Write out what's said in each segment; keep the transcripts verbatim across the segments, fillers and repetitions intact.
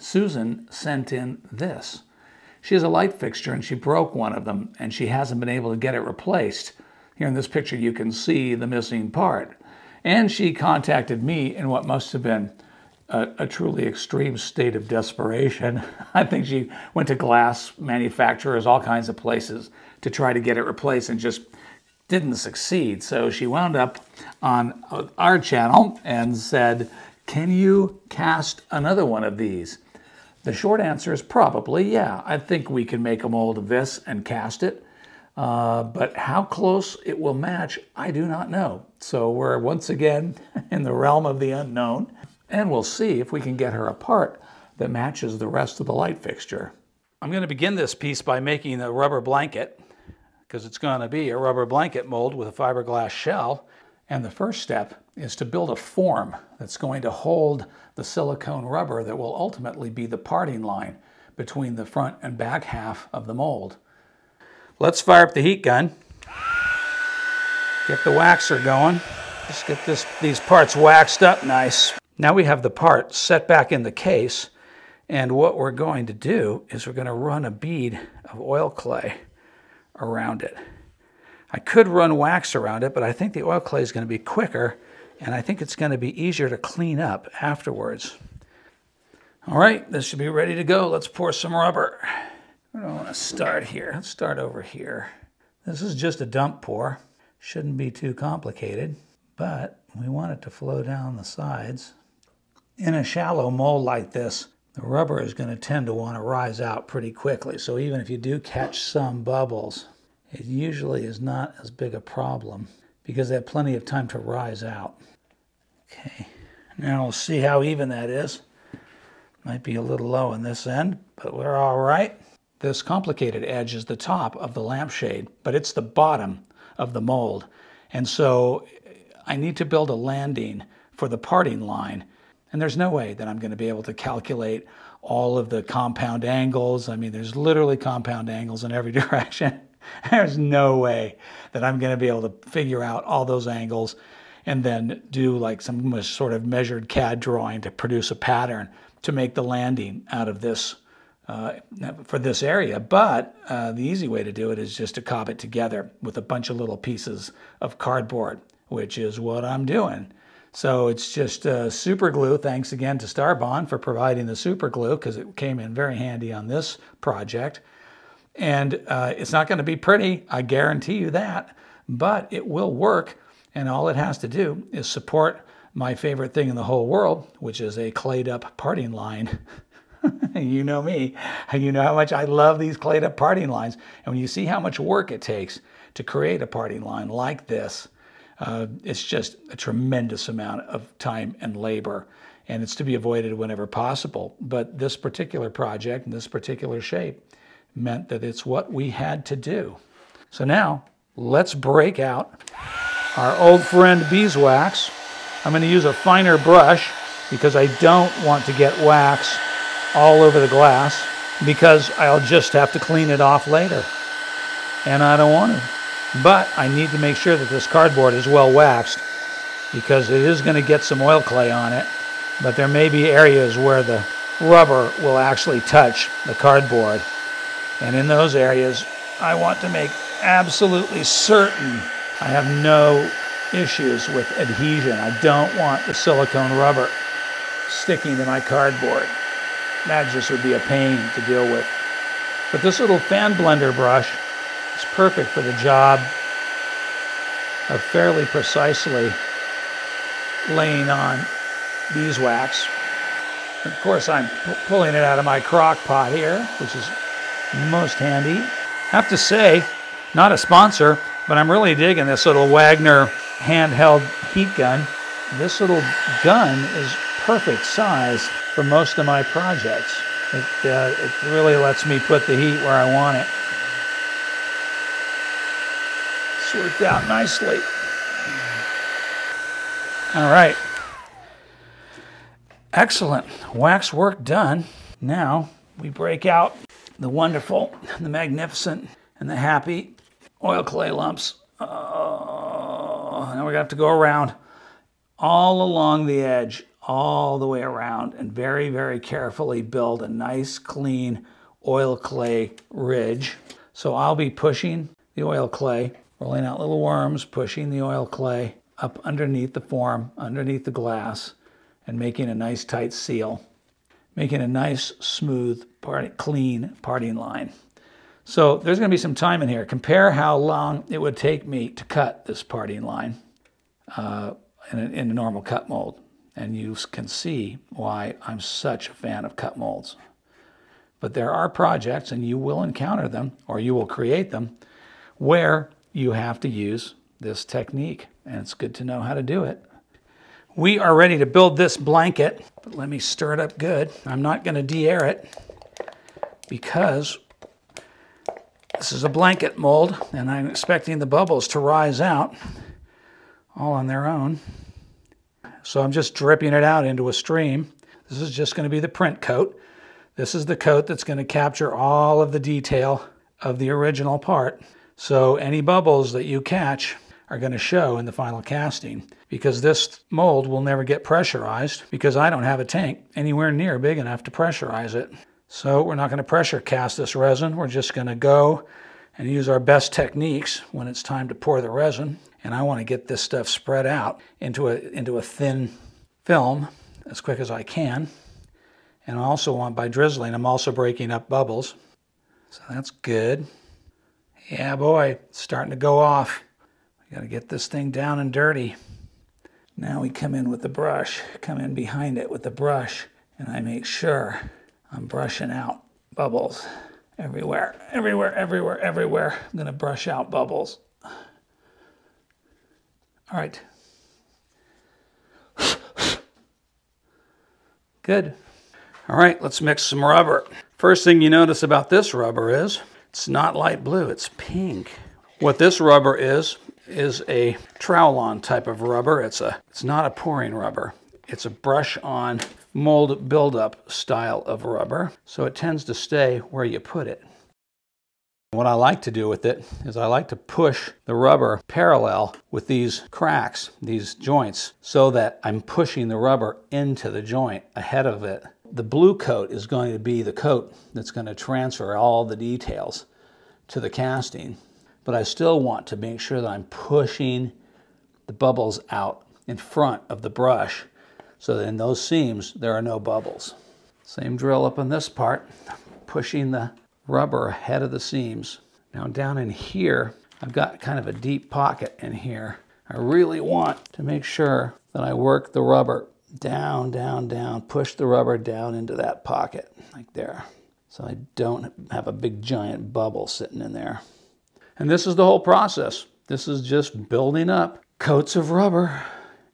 Susan sent in this. She has a light fixture and she broke one of them and she hasn't been able to get it replaced. Here in this picture you can see the missing part. And she contacted me in what must have been a, a truly extreme state of desperation. I think she went to glass manufacturers, all kinds of places to try to get it replaced and just didn't succeed. So she wound up on our channel and said, "Can you cast another one of these?" The short answer is probably, yeah. I think we can make a mold of this and cast it. Uh, but how close it will match, I do not know. So we're once again in the realm of the unknown. And we'll see if we can get her a part that matches the rest of the light fixture. I'm going to begin this piece by making a rubber blanket, because it's going to be a rubber blanket mold with a fiberglass shell. And the first step is to build a form that's going to hold the silicone rubber that will ultimately be the parting line between the front and back half of the mold. Let's fire up the heat gun. Get the waxer going. Just get this, these parts waxed up nice. Now we have the part set back in the case, and what we're going to do is we're going to run a bead of oil clay around it. I could run wax around it, but I think the oil clay is going to be quicker, and I think it's going to be easier to clean up afterwards. All right, this should be ready to go. Let's pour some rubber. I don't want to start here. Let's start over here. This is just a dump pour. Shouldn't be too complicated, but we want it to flow down the sides. In a shallow mold like this, the rubber is going to tend to want to rise out pretty quickly, so even if you do catch some bubbles, it usually is not as big a problem because they have plenty of time to rise out. Okay, now we'll see how even that is. Might be a little low on this end, but we're all right. This complicated edge is the top of the lampshade, but it's the bottom of the mold. And so I need to build a landing for the parting line. And there's no way that I'm going to be able to calculate all of the compound angles. I mean, there's literally compound angles in every direction. There's no way that I'm going to be able to figure out all those angles and then do like some sort of measured C A D drawing to produce a pattern to make the landing out of this uh, for this area. But uh, the easy way to do it is just to cob it together with a bunch of little pieces of cardboard, which is what I'm doing. So it's just uh, super glue. Thanks again to Starbond for providing the super glue, because it came in very handy on this project. And uh, it's not going to be pretty, I guarantee you that, but it will work. And all it has to do is support my favorite thing in the whole world, which is a clayed up parting line. You know me, you know how much I love these clayed up parting lines. And when you see how much work it takes to create a parting line like this, uh, it's just a tremendous amount of time and labor. And it's to be avoided whenever possible. But this particular project and this particular shape meant that it's what we had to do. So now let's break out our old friend beeswax. I'm going to use a finer brush because I don't want to get wax all over the glass, because I'll just have to clean it off later and I don't want to. But I need to make sure that this cardboard is well waxed, because it is going to get some oil clay on it, but there may be areas where the rubber will actually touch the cardboard. And in those areas, I want to make absolutely certain I have no issues with adhesion. I don't want the silicone rubber sticking to my cardboard. That just would be a pain to deal with. But this little fan blender brush is perfect for the job of fairly precisely laying on beeswax. Of course, I'm pulling it out of my crock pot here, which is most handy. I have to say, not a sponsor, but I'm really digging this little Wagner handheld heat gun. This little gun is perfect size for most of my projects. It, uh, it really lets me put the heat where I want it. It's worked out nicely. All right. Excellent. Wax work done. Now we break out the wonderful, the magnificent, and the happy oil clay lumps. Oh, now we're gonna have to go around all along the edge, all the way around and very, very carefully build a nice, clean oil clay ridge. So I'll be pushing the oil clay, rolling out little worms, pushing the oil clay up underneath the form, underneath the glass, and making a nice tight seal, making a nice, smooth, part, clean parting line. So there's going to be some time in here. Compare how long it would take me to cut this parting line uh, in, a, in a normal cut mold. And you can see why I'm such a fan of cut molds. But there are projects, and you will encounter them, or you will create them, where you have to use this technique. And it's good to know how to do it. We are ready to build this blanket, but let me stir it up good. I'm not going to de-air it because this is a blanket mold, and I'm expecting the bubbles to rise out all on their own. So I'm just dripping it out into a stream. This is just going to be the print coat. This is the coat that's going to capture all of the detail of the original part. So any bubbles that you catch are going to show in the final casting, because this mold will never get pressurized, because I don't have a tank anywhere near big enough to pressurize it. So we're not going to pressure cast this resin. We're just going to go and use our best techniques when it's time to pour the resin. And I want to get this stuff spread out into a, into a thin film as quick as I can. And I also want, by drizzling, I'm also breaking up bubbles. So that's good. Yeah, boy, it's starting to go off. Got to get this thing down and dirty. Now we come in with the brush, come in behind it with the brush, and I make sure I'm brushing out bubbles everywhere, everywhere, everywhere, everywhere. I'm going to brush out bubbles. All right. Good. All right, let's mix some rubber. First thing you notice about this rubber is it's not light blue, it's pink. What this rubber is, is a trowel-on type of rubber. It's a, it's not a pouring rubber. It's a brush-on mold buildup style of rubber. So it tends to stay where you put it. What I like to do with it is I like to push the rubber parallel with these cracks, these joints, so that I'm pushing the rubber into the joint ahead of it. The blue coat is going to be the coat that's going to transfer all the details to the casting. But I still want to make sure that I'm pushing the bubbles out in front of the brush so that in those seams there are no bubbles. Same drill up on this part, pushing the rubber ahead of the seams. Now down in here, I've got kind of a deep pocket in here. I really want to make sure that I work the rubber down, down, down, push the rubber down into that pocket, like there. So I don't have a big giant bubble sitting in there. And this is the whole process. This is just building up coats of rubber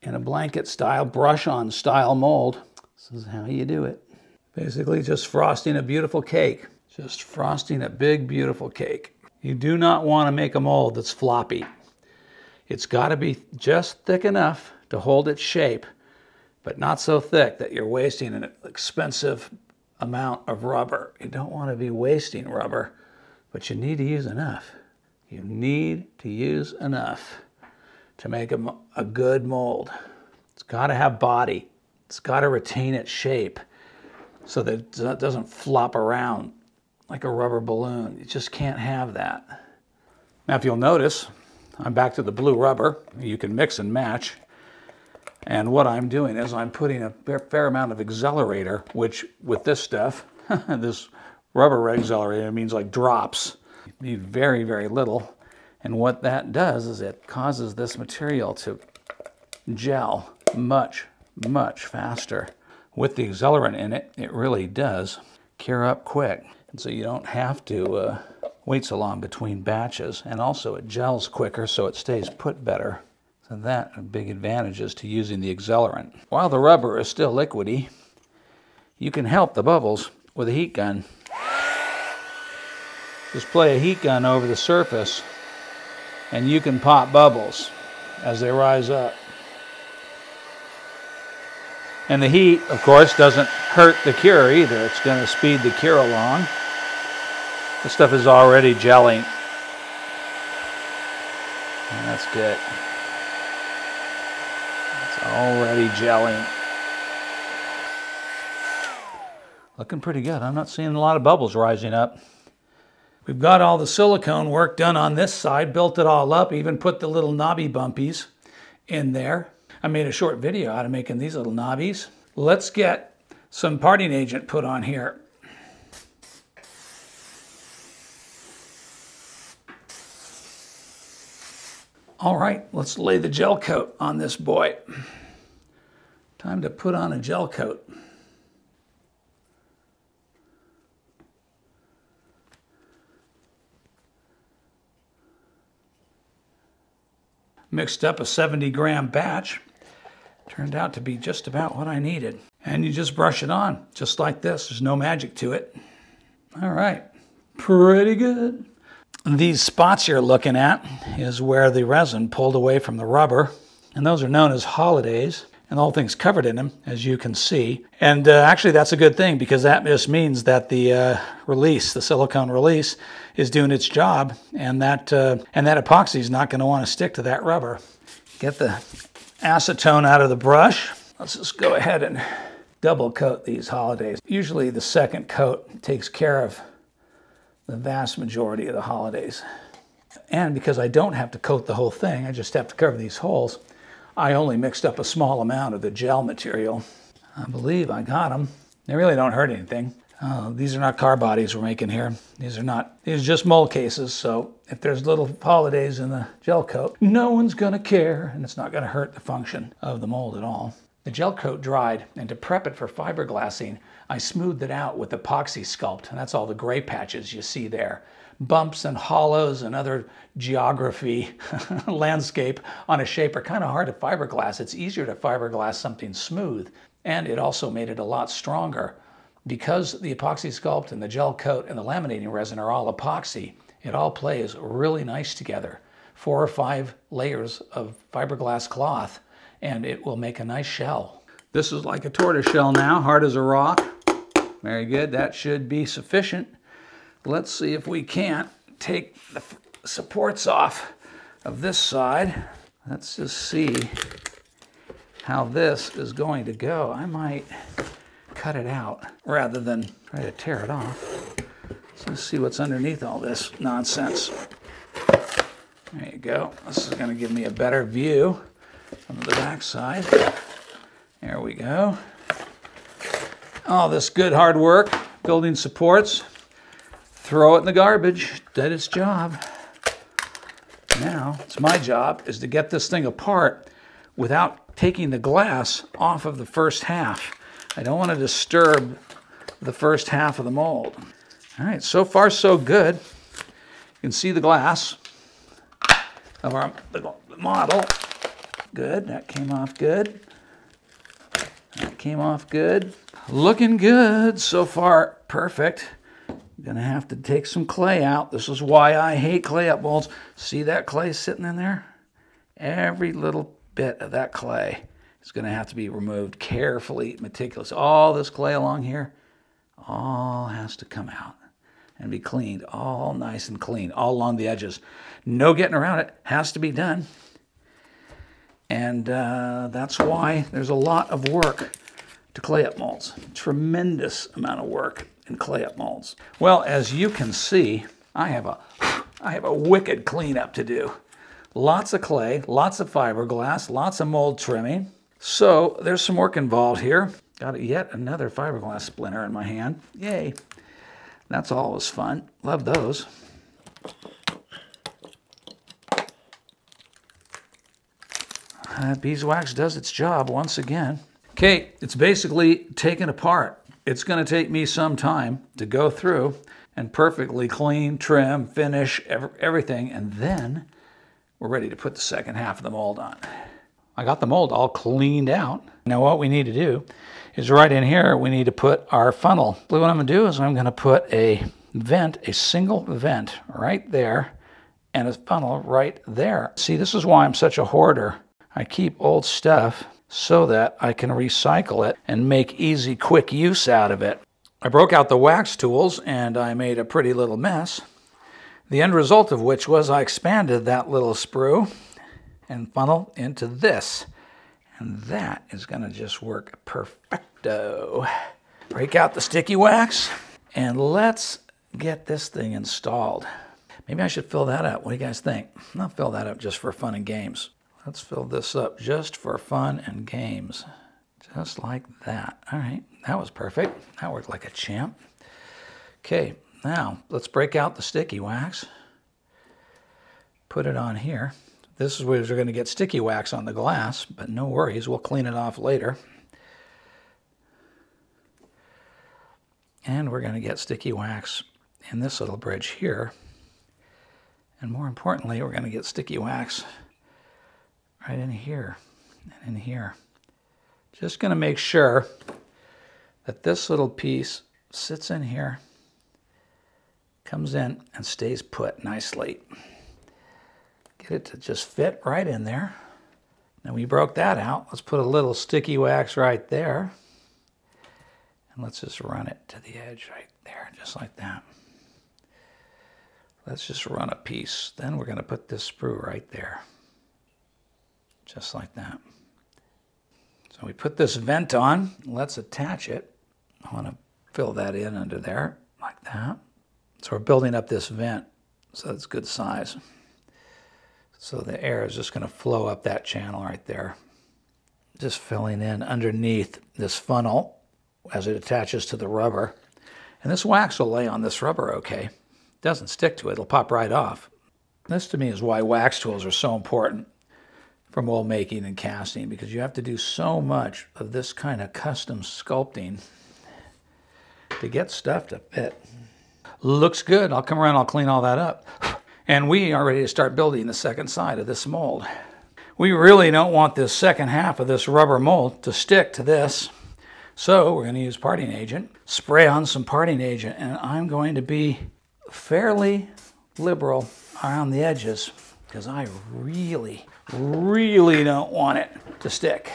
in a blanket style, brush-on style mold. This is how you do it. Basically just frosting a beautiful cake. Just frosting a big, beautiful cake. You do not want to make a mold that's floppy. It's got to be just thick enough to hold its shape, but not so thick that you're wasting an expensive amount of rubber. You don't want to be wasting rubber, but you need to use enough. You need to use enough to make a, a good mold. It's got to have body. It's got to retain its shape so that it doesn't flop around like a rubber balloon. You just can't have that. Now, if you'll notice, I'm back to the blue rubber. You can mix and match. And what I'm doing is I'm putting a fair amount of accelerator, which with this stuff, this rubber accelerator means like drops. You need very, very little, and what that does is it causes this material to gel much, much faster. With the accelerant in it, it really does cure up quick, and so you don't have to uh, wait so long between batches, and also it gels quicker so it stays put better. So that are big advantages to using the accelerant. While the rubber is still liquidy, you can help the bubbles with a heat gun. Just play a heat gun over the surface and you can pop bubbles as they rise up. And the heat, of course, doesn't hurt the cure either. It's going to speed the cure along. This stuff is already gelling. And that's good. It's already gelling. Looking pretty good. I'm not seeing a lot of bubbles rising up. We've got all the silicone work done on this side, built it all up, even put the little knobby bumpies in there. I made a short video out of making these little knobbies. Let's get some parting agent put on here. All right, let's lay the gel coat on this boy. Time to put on a gel coat. Mixed up a seventy gram batch. Turned out to be just about what I needed. And you just brush it on, just like this. There's no magic to it. All right, pretty good. These spots you're looking at is where the resin pulled away from the rubber, and those are known as holidays, and the whole thing's covered in them, as you can see. And uh, actually that's a good thing, because that just means that the uh, release, the silicone release, is doing its job, and that, uh, and that epoxy is not going to want to stick to that rubber. Get the acetone out of the brush. Let's just go ahead and double coat these holidays. Usually the second coat takes care of the vast majority of the holidays. And because I don't have to coat the whole thing, I just have to cover these holes, I only mixed up a small amount of the gel material. I believe I got them. They really don't hurt anything. Uh, these are not car bodies we're making here. These are not, these are just mold cases, so if there's little holidays in the gel coat, no one's gonna care, and it's not gonna hurt the function of the mold at all. The gel coat dried, and to prep it for fiberglassing, I smoothed it out with epoxy sculpt, and that's all the gray patches you see there. Bumps and hollows and other geography landscape on a shape are kind of hard to fiberglass. It's easier to fiberglass something smooth, and it also made it a lot stronger. Because the epoxy sculpt and the gel coat and the laminating resin are all epoxy, it all plays really nice together. Four or five layers of fiberglass cloth, and it will make a nice shell. This is like a tortoise shell now, hard as a rock. Very good, that should be sufficient. Let's see if we can't take the supports off of this side. Let's just see how this is going to go. I might cut it out rather than try to tear it off. Let's see what's underneath all this nonsense. There you go. This is gonna give me a better view from the back side. There we go. All this good hard work, building supports, throw it in the garbage, did its job. Now, it's my job is to get this thing apart without taking the glass off of the first half. I don't want to disturb the first half of the mold. All right, so far so good. You can see the glass of our model. Good, that came off good. That came off good. Looking good, so far perfect. I'm gonna have to take some clay out. This is why I hate clay up molds. See that clay sitting in there? Every little bit of that clay is gonna have to be removed carefully, meticulous. All this clay along here, all has to come out and be cleaned, all nice and clean, all along the edges. No getting around it, has to be done. And uh, that's why there's a lot of work to clay up molds. Tremendous amount of work in clay up molds. Well, as you can see, I have a, I have a wicked cleanup to do. Lots of clay, lots of fiberglass, lots of mold trimming. So there's some work involved here. Got yet another fiberglass splinter in my hand. Yay. That's always fun. Love those. Uh, beeswax does its job once again. Okay, it's basically taken apart. It's gonna take me some time to go through and perfectly clean, trim, finish ev everything, and then we're ready to put the second half of the mold on. I got the mold all cleaned out. Now what we need to do is right in here, we need to put our funnel. So what I'm gonna do is I'm gonna put a vent, a single vent right there, and a funnel right there. See, this is why I'm such a hoarder. I keep old stuff so that I can recycle it and make easy, quick use out of it. I broke out the wax tools and I made a pretty little mess, the end result of which was I expanded that little sprue and funnel into this. And that is gonna just work perfecto. break out the sticky wax, and let's get this thing installed. Maybe I should fill that up. What do you guys think? I'll fill that up just for fun and games. Let's fill this up just for fun and games. Just like that. All right, that was perfect. That worked like a champ. Okay, now let's break out the sticky wax. Put it on here. This is where we're going to get sticky wax on the glass, but no worries, we'll clean it off later. And we're going to get sticky wax in this little bridge here. And more importantly, we're going to get sticky wax right in here and in here. Just going to make sure that this little piece sits in here, comes in, and stays put nicely. Get it to just fit right in there. Now we broke that out. Let's put a little sticky wax right there. And let's just run it to the edge right there, just like that. Let's just run a piece. Then we're going to put this sprue right there, just like that. So we put this vent on. Let's attach it. I want to fill that in under there, like that. So we're building up this vent so it's good size. So the air is just going to flow up that channel right there, just filling in underneath this funnel as it attaches to the rubber. And this wax will lay on this rubber okay. It doesn't stick to it. It'll pop right off. This to me is why wax tools are so important for mold making and casting, because you have to do so much of this kind of custom sculpting to get stuff to fit. Looks good. I'll come around. I'll clean all that up. And we are ready to start building the second side of this mold. We really don't want this second half of this rubber mold to stick to this. So we're going to use parting agent, spray on some parting agent, and I'm going to be fairly liberal around the edges because I really, really don't want it to stick.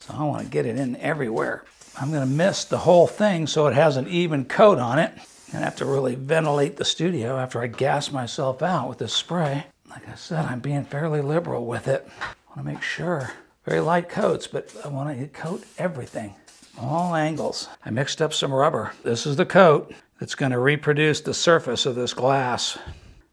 So I want to get it in everywhere. I'm going to mist the whole thing so it has an even coat on it. I'm gonna have to really ventilate the studio after I gas myself out with this spray. Like I said, I'm being fairly liberal with it. I wanna make sure, very light coats, but I wanna coat everything, all angles. I mixed up some rubber. This is the coat that's gonna reproduce the surface of this glass.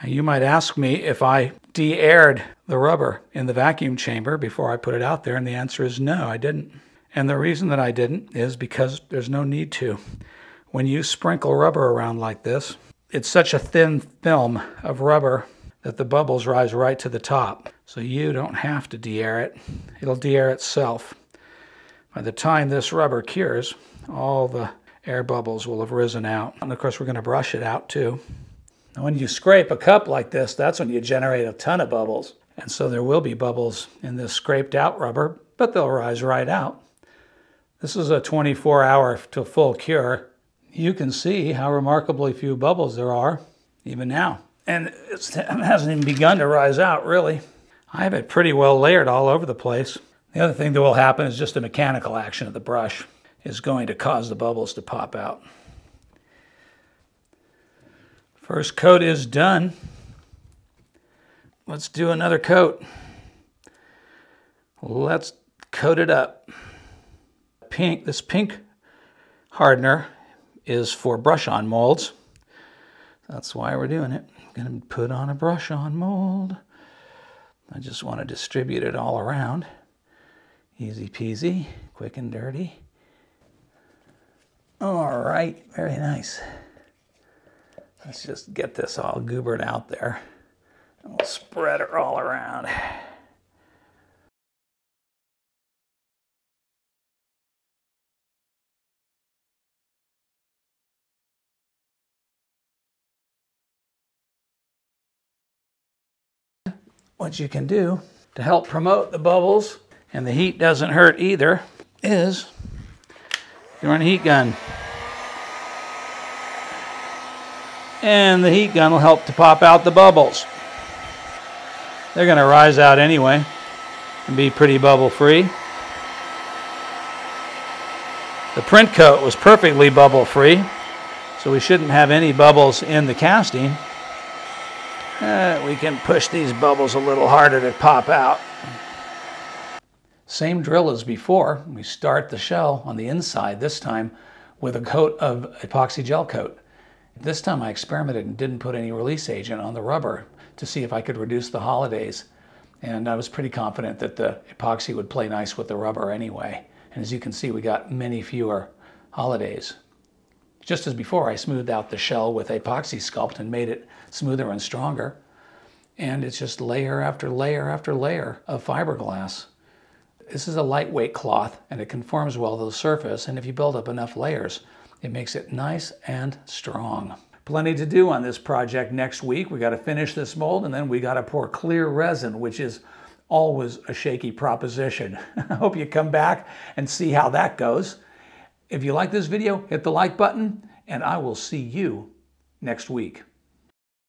Now, you might ask me if I de-aired the rubber in the vacuum chamber before I put it out there, and the answer is no, I didn't. And the reason that I didn't is because there's no need to. When you sprinkle rubber around like this, it's such a thin film of rubber that the bubbles rise right to the top. So you don't have to de-air it. It'll de-air itself. By the time this rubber cures, all the air bubbles will have risen out. And of course, we're going to brush it out too. And when you scrape a cup like this, that's when you generate a ton of bubbles. And so there will be bubbles in this scraped out rubber, but they'll rise right out. This is a twenty-four hour to full cure. You can see how remarkably few bubbles there are, even now. And it's, it hasn't even begun to rise out, really. I have it pretty well layered all over the place. The other thing that will happen is just a mechanical action of the brush is going to cause the bubbles to pop out. First coat is done. Let's do another coat. Let's coat it up. Pink, this pink hardener is for brush-on molds. That's why we're doing it. I'm gonna put on a brush-on mold. I just wanna distribute it all around. Easy peasy, quick and dirty. All right, very nice. Let's just get this all goobered out there. And we'll spread it all around. What you can do to help promote the bubbles, and the heat doesn't hurt either, is you run a heat gun. And the heat gun will help to pop out the bubbles. They're going to rise out anyway and be pretty bubble free. The print coat was perfectly bubble free, so we shouldn't have any bubbles in the casting. Uh, we can push these bubbles a little harder to pop out. Same drill as before. We start the shell on the inside this time with a coat of epoxy gel coat. This time I experimented and didn't put any release agent on the rubber to see if I could reduce the holidays. And I was pretty confident that the epoxy would play nice with the rubber anyway. And as you can see, we got many fewer holidays. Just as before, I smoothed out the shell with epoxy sculpt and made it smoother and stronger. And it's just layer after layer after layer of fiberglass. This is a lightweight cloth and it conforms well to the surface, and if you build up enough layers, it makes it nice and strong. Plenty to do on this project next week. We got to finish this mold, and then we got to pour clear resin, which is always a shaky proposition. I hope you come back and see how that goes. If you like this video, hit the like button, and I will see you next week.